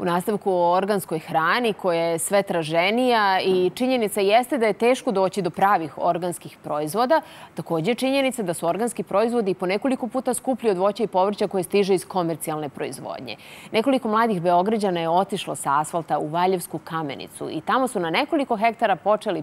U nastavku o organskoj hrani koja je sve traženija i činjenica jeste da je teško doći do pravih organskih proizvoda. Također je činjenica da su organski proizvodi po nekoliko puta skuplji od voća i povrća koje stiže iz komercijalne proizvodnje. Nekoliko mladih Beograđana je otišlo sa asfalta u Valjevsku kamenicu i tamo su na nekoliko hektara počeli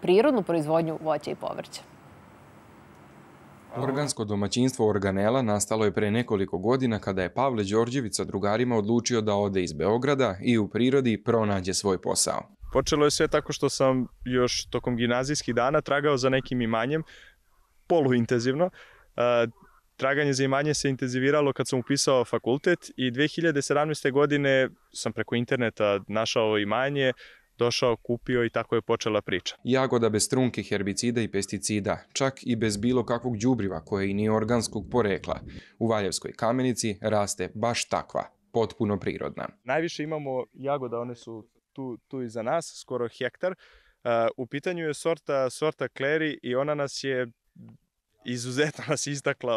prirodnu proizvodnju voća i povrća. Organsko domaćinstvo organela nastalo je pre nekoliko godina kada je Pavle Đorđević sa drugarima odlučio da ode iz Beograda i u prirodi pronađe svoj posao. Počelo je sve tako što sam još tokom gimnazijskih dana tragao za nekim imanjem, poluintenzivno. Traganje za imanje se intenziviralo kad sam upisao fakultet i 2017. godine sam preko interneta našao imanje, došao, kupio i tako je počela priča. Jagoda bez trunke herbicida i pesticida, čak i bez bilo kakvog đubriva koje i nije organskog porekla. U Valjevskoj kamenici raste baš takva, potpuno prirodna. Najviše imamo jagoda, one su tu iza nas, skoro hektar. U pitanju je sorta Clary i ona nas je izuzetno istakla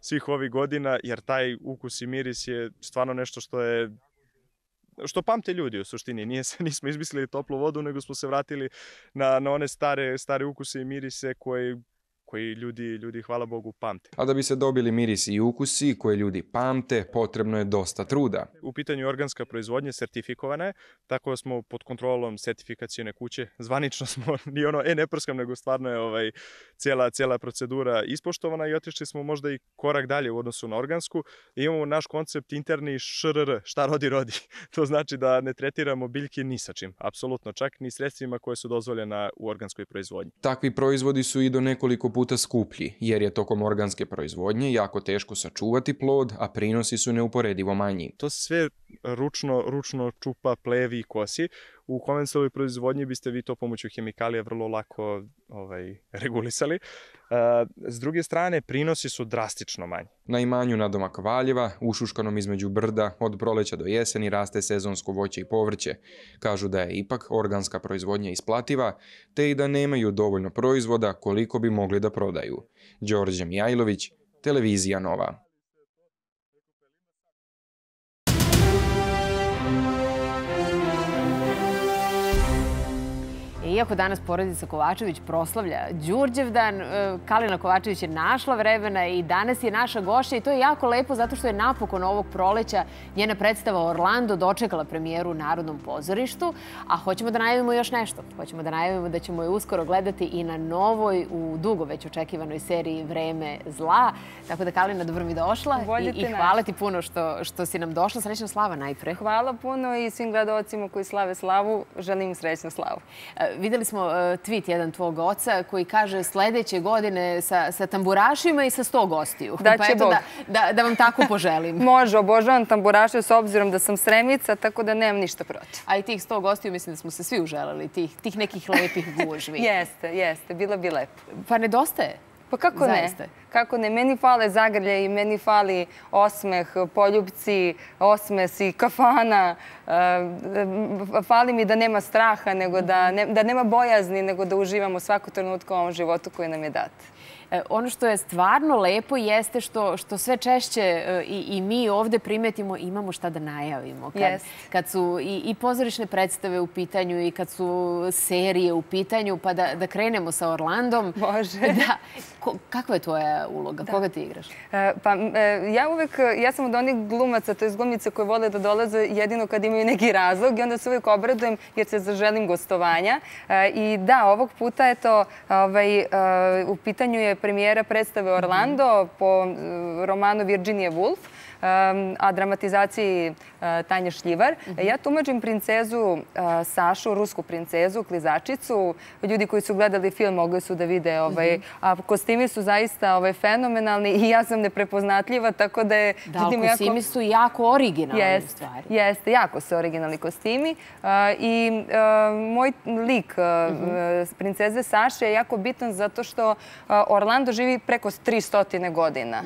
svih ovih godina, jer taj ukus i miris je stvarno nešto što pamte ljudi u suštini. Nismo izmislili toplu vodu, nego smo se vratili na one stare ukuse i mirise koji ljudi, hvala Bogu, pamte. A da bi se dobili mirisi i ukusi koje ljudi pamte, potrebno je dosta truda. U pitanju organska proizvodnja sertifikovana je, tako da smo pod kontrolom sertifikacione kuće. Zvanično smo, ni ono, ne prskam, nego stvarno je cijela procedura ispoštovana i otišli smo možda i korak dalje u odnosu na organsku. Imamo naš koncept interni ŠRR, šta rodi, rodi. To znači da ne tretiramo biljke ni sa čim, apsolutno, čak ni sredstvima koje su dozvoljena u organskoj proizvodnji. Takvi proizvodi su i do nekoliko puta skuplji, jer je tokom organske proizvodnje jako teško sačuvati plod, a prinosi su neuporedivo manji. To se sve ručno čupa, plevi i kosi. U konvencionalnoj proizvodnji biste vi to pomoću hemikalija vrlo lako regulisali. S druge strane, prinosi su drastično manji. Na imanju nadomak Valjeva, ušuškanom između brda, od proleća do jeseni raste sezonsko voće i povrće. Kažu da je ipak organska proizvodnja isplativa, te i da nemaju dovoljno proizvoda koliko bi mogli da prodaju. Đorđe Mijajlović, Televizija Nova. Iako danas porodica Kovačević proslavlja Đurđevdan, Kalina Kovačević je našla vremena i danas je naša gošća i to je jako lepo zato što je napokon ovog proleća njena predstava Orlando dočekala premijeru u Narodnom pozorištu, a hoćemo da najavimo još nešto. Hoćemo da najavimo da ćemo je uskoro gledati i na novoj, u dugo već očekivanoj seriji Vreme zla. Tako da, Kalina, dobro mi došla i hvala ti puno što si nam došla. Srećna slava najpre. Hvala puno i svim gledaocima koji slave slavu, želim srećnu slavu. Videli smo tweet jedan tvog oca koji kaže sljedeće godine sa tamburašima i sa 100 gostiju. Daće Bog. Da vam tako poželim. Može, obožavam tamburaše s obzirom da sam Sremnica, tako da nemam ništa protiv. A i tih 100 gostiju mislim da smo se svi uželeli, tih nekih lepih gužvi. Jeste, bila bi lepo. Pa nedostaje. Pa kako ne? Kako ne? Meni fale zagrlje i meni fali osmeh, poljubci, osmes i kafana. Fali mi da nema straha, nego da nema bojazni, nego da uživamo svaku trenutku u ovom životu koji nam je dat. Ono što je stvarno lepo jeste što sve češće i mi ovdje primetimo imamo šta da najavimo. Kad su i pozorišne predstave u pitanju i kad su serije u pitanju, pa da krenemo sa Orlandom. Bože. Kakva je tvoja uloga? Koga ti igraš? Ja sam od onih glumaca, to je glumice koje vole da dolaze jedino kad imaju neki razlog i onda se uvijek obradujem jer se zaželim gostovanja. I da, ovog puta je to u pitanju je premijera predstave Orlando po romanu Virginia Woolf, a dramatizaciji Tanje Šljivar. Ja tumačim princezu Sašu, rusku princezu, klizačicu. Ljudi koji su gledali film mogli su da vide. A kostimi su zaista fenomenalni i ja sam neprepoznatljiva, tako da je... Da, kostimi su jako originalni u stvari. Jeste, jako su originalni kostimi. I moj lik princeze Saše je jako bitan zato što Orlando živi preko 300 godina.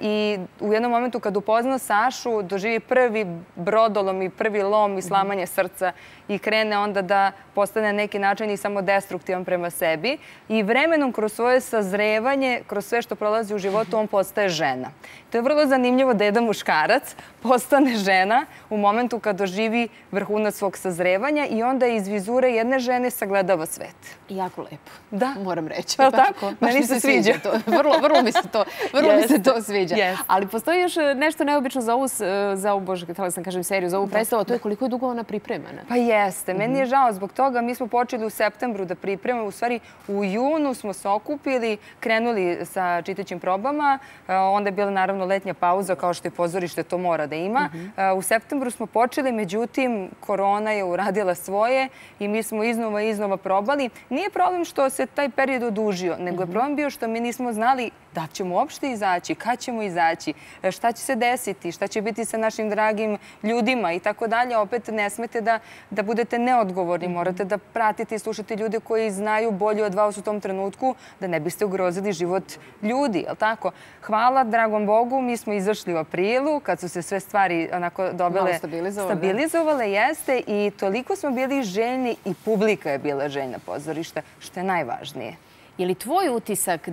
I u jednom momentu kad upozna Sašu, doživi prvi brodolom i prvi lom i slamanje srca i krene onda da postane neki način i samo destruktivan prema sebi. I vremenom, kroz svoje sazrevanje, kroz sve što prolazi u životu, on postaje žena. To je vrlo zanimljivo da jedan muškarac postane žena u momentu kad doživi vrhunac svog sazrevanja i onda iz vizure jedne žene sagledava svet. Jako lepo. Da. Moram reći. Pa tako? Meni se sviđa to. Vrlo mi se to sviđa. Ali postoji još nešto neobično za ovu, Bože, htjela sam kažem seriju, za ovu predstavu, a to je koliko je dugo ona pripremana. Pa jeste. Meni je žao zbog toga. Mi smo počeli u septembru da pripremamo. U stvari, u junu smo se okupili, krenuli sa čitaćim probama. Onda je bila naravno letnja pauza, kao što je pozorište to mora da ima. U septembru smo počeli, međutim, korona je uradila svoje i mi smo iznova probali. Nije problem što se taj period odužio, nego je problem bio što mi nismo znali da ćemo uopšte izaći, kad ćemo izaći, šta će se desiti, šta će biti sa našim dragim ljudima i tako dalje. Opet ne smete da budete neodgovorni, morate da pratite i slušate ljude koji znaju bolje od vas u tom trenutku da ne biste ugrozili život ljudi. Hvala dragom Bogu, mi smo izašli u aprilu kad su se sve stvari stabilizovale jeste i toliko smo bili željni i publika je bila željna pozorišta, što je najvažnije. Je li tvoj utisak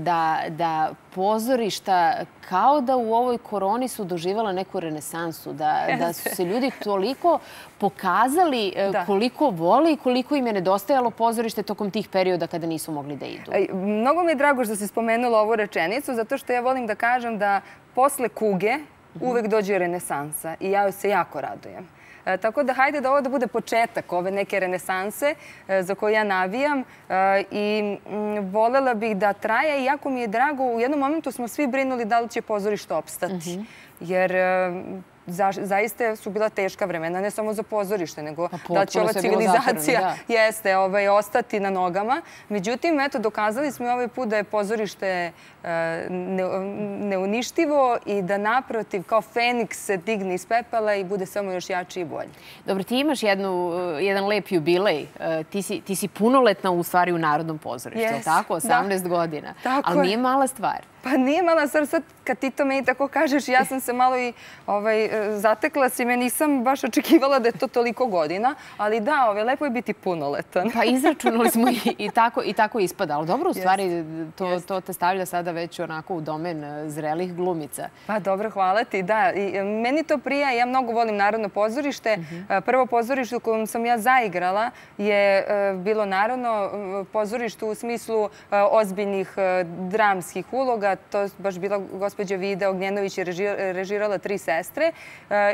da pozorišta kao da u ovoj koroni su doživala neku renesansu, da su se ljudi toliko pokazali koliko vole i koliko im je nedostajalo pozorište tokom tih perioda kada nisu mogli da idu? Mnogo mi je drago što si spomenula ovu rečenicu, zato što ja volim da kažem da posle kuge uvek dođe renesansa i ja joj se jako radujem. Tako da hajde da ovo bude početak ove neke renesanse za koju ja navijam i volela bih da traje i jako mi je drago. U jednom momentu smo svi brinuli da li će pozorište opstati jer zaista su bila teška vremena, ne samo za pozorište, nego da će ova civilizacija ostati na nogama. Međutim, dokazali smo i ovaj put da je pozorište neuništivo i da naprotiv kao Feniks se digne iz pepela i bude samo još jači i bolji. Dobro, ti imaš jedan lep jubilej. Ti si punoletna u stvari u Narodnom pozorištu, tako? 18 godina. Ali nije mala stvar. Pa nije mala stvar. Sad kad ti to meni tako kažeš, ja sam se malo i zatekla si me, nisam baš očekivala da je to toliko godina, ali da, lepo je biti punoletan. Pa izračunali smo i tako ispada, ali dobro, u stvari to te stavlja sada već onako u domen zrelih glumica. Pa dobro, hvala ti, da. Meni to prija, ja mnogo volim Narodno pozorište. Prvo pozorište u kojem sam ja zaigrala je bilo Narodno pozorište u smislu ozbiljnih dramskih uloga. To je baš bila gospođa Vide Ognjenović je režirala Tri sestre.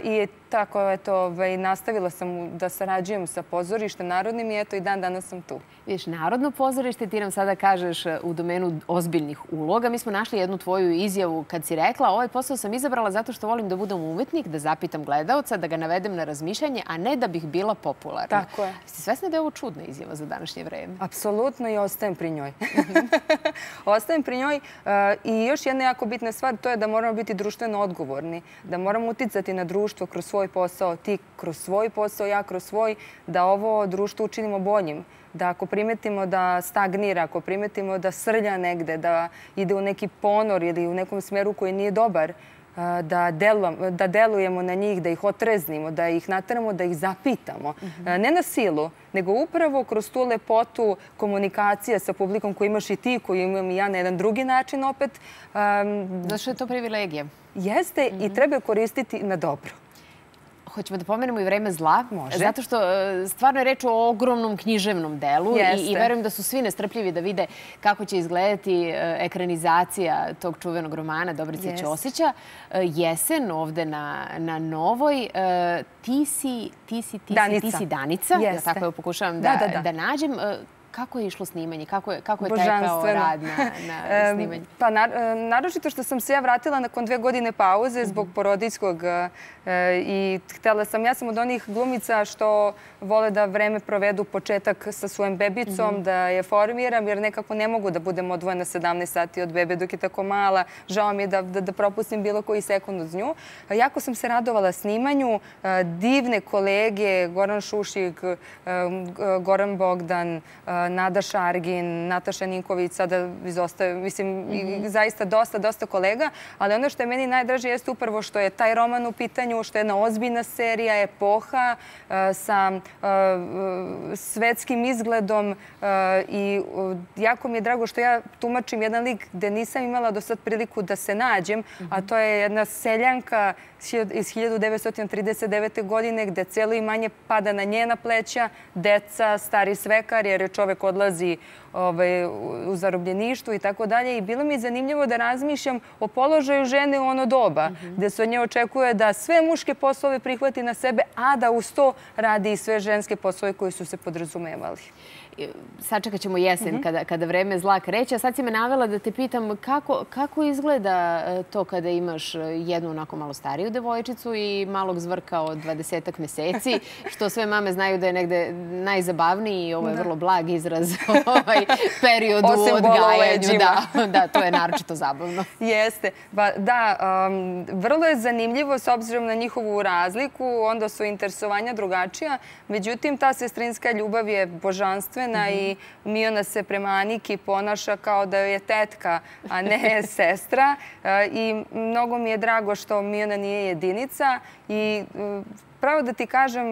I tako, eto, nastavila sam da sarađujem sa pozorištem narodnim i eto i danas sam tu. Vidiš, Narodno pozorište, ti nam sada kažeš u domenu ozbiljnih uloga. Mi smo našli jednu tvoju izjavu kad si rekla ovaj posao sam izabrala zato što volim da budem umetnik, da zapitam gledalca, da ga navedem na razmišljanje, a ne da bih bila popularna. Tako je. Jesi svesna da je ovo čudna izjava za današnje vreme? Apsolutno i ostajem pri njoj. Ostajem pri njoj i još jedna jako bitna stvar, to je da moramo biti društveno odgovorni, da moramo uticati na društvo kroz svoj posao, ti kroz svoj posao, ja kroz svoj, da ovo društvo učinimo boljim. Da ako primetimo da stagnira, ako primetimo da srlja negde, da ide u neki ponor ili u nekom smeru koji nije dobar, da delujemo na njih, da ih otreznimo, da ih nateramo, da ih zapitamo. Ne na silu, nego upravo kroz tu lepotu komunikacija sa publikom koju imaš i ti, koju imam i ja na jedan drugi način opet. Zašto je to privilegija? Jeste i treba je koristiti na dobro. Hoćemo da pomenemo i vreme zla. Može. Zato što stvarno je reč o ogromnom književnom delu i verujem da su svi nestrpljivi da vide kako će izgledati ekranizacija tog čuvenog romana Dobrice Ćosića. Jesen ovde na Novoj. Ti si Danica. Tako je, pokušavam da nađem. Kako je išlo snimanje? Kako je tekao rad na snimanju? Pa naročito što sam se ja vratila nakon 2 godine pauze zbog porodiljskog i htjela sam, ja sam od onih glumica što vole da vreme provedu početak sa svojim bebicom, da je formiram jer nekako ne mogu da budem odvojena 17 sati od bebe dok je tako mala. Žao mi je da propustim bilo koji sekund uz nju. Jako sam se radovala snimanju. Divne kolege, Goran Šušljik, Goran Bogdan, Nada Šargin, Nataša Ninković, sada izostaje, mislim, zaista dosta kolega, ali ono što je meni najdraže jeste upravo što je taj roman u pitanju, što je jedna ozbiljna serija, epoha sa svetskim izgledom i jako mi je drago što ja tumačim jedan lik gde nisam imala do sad priliku da se nađem, a to je jedna seljanka iz 1939. godine gde celo imanje pada na njena pleća, deca, stari svekar, jer je čovek odlazi u zarobljeništvu i tako dalje. I bilo mi je zanimljivo da razmišljam o položaju žene u ono doba, gde se od nje očekuje da sve muške poslove prihvati na sebe, a da uz to radi i sve ženske poslove koje su se podrazumevali. Sačekat ćemo jesen kada vreme zla kreće. A sad si me navela da te pitam kako izgleda to kada imaš jednu onako malo stariju devojčicu i malog zvrka od 20-ak meseci, što sve mame znaju da je negde najzabavniji i ovo je vrlo blag izraz ovaj period u odgajanju. Da, to je naročito zabavno. Jeste. Da, vrlo je zanimljivo s obzirom na njihovu razliku, onda su interesovanja drugačija. Međutim, ta sestrinska ljubav je božanstvena i Miona se prema Aniki ponaša kao da joj je tetka, a ne sestra. I mnogo mi je drago što Miona nije jedinica i pravo da ti kažem,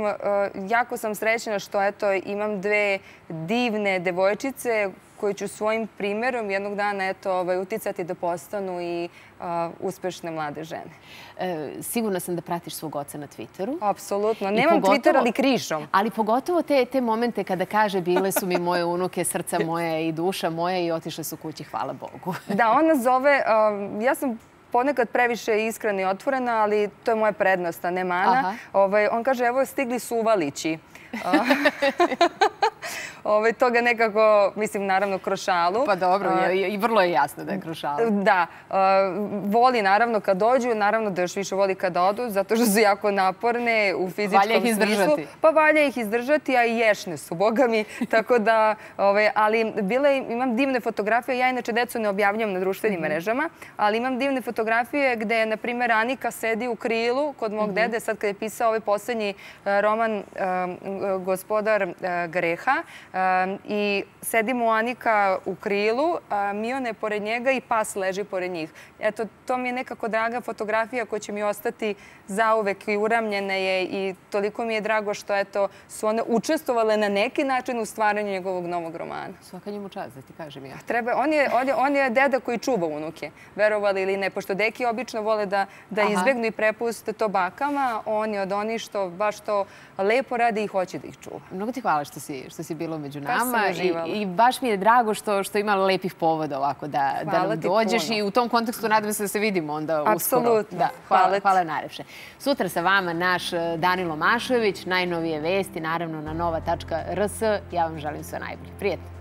jako sam srećna što imam dve divne devojčice koje ću svojim primjerom jednog dana uticati da postanu i uspešne mlade žene. Sigurna sam da pratiš svog oca na Twitteru. Apsolutno. Nemam Twitter, ali križom. Ali pogotovo te momente kada kaže bile su mi moje unuke, srca moje i duša moja i otišle su kući, hvala Bogu. Da, ona zove... Ja sam ponekad previše iskrena i otvorena, ali to je moja prednost, a ne mana. On kaže, evo stigli su uvalići. To ga nekako, mislim, naravno, kroz šalu. Pa dobro, i vrlo je jasno da je kroz šalu. Da. Voli, naravno, kad dođu, naravno da još više voli kad odu, zato što su jako naporne u fizičkom smislu. Valja ih izdržati. Pa valja ih izdržati, a i ješne su, boga mi. Tako da, ali imam divne fotografije. Ja inače decu ne objavljam na društvenim mrežama, ali imam divne fotografije gde, na primjer, Anika sedi u krilu kod mog dede, sad kad je pisao ovaj posljednji roman Gospodar greha. I sedimo Anika u krilu, Miona je pored njega i pas leži pored njih. Eto, to mi je nekako draga fotografija koja će mi ostati zauvek i uramljena je i toliko mi je drago što su one učestvovale na neki način u stvaranju njegovog novog romana. Svaka njemu čast, da ti kažem ja. On je deda koji čuva unuke, verovali ili ne, pošto deki obično vole da izbegnu i prepuste to bakama, on je od onih što baš to lepo radi i hoće da ih čuva. Mnogo ti hvala što si bilo među nama i baš mi je drago što ima lepih povoda ovako da nam dođeš i u tom kontekstu nadam se da se vidimo onda uskoro. Apsolutno. Hvala najlepše. Sutra sa vama naš Danilo Mašović, najnovije vesti naravno na nova.rs. Ja vam želim sve najbolje. Prijetno.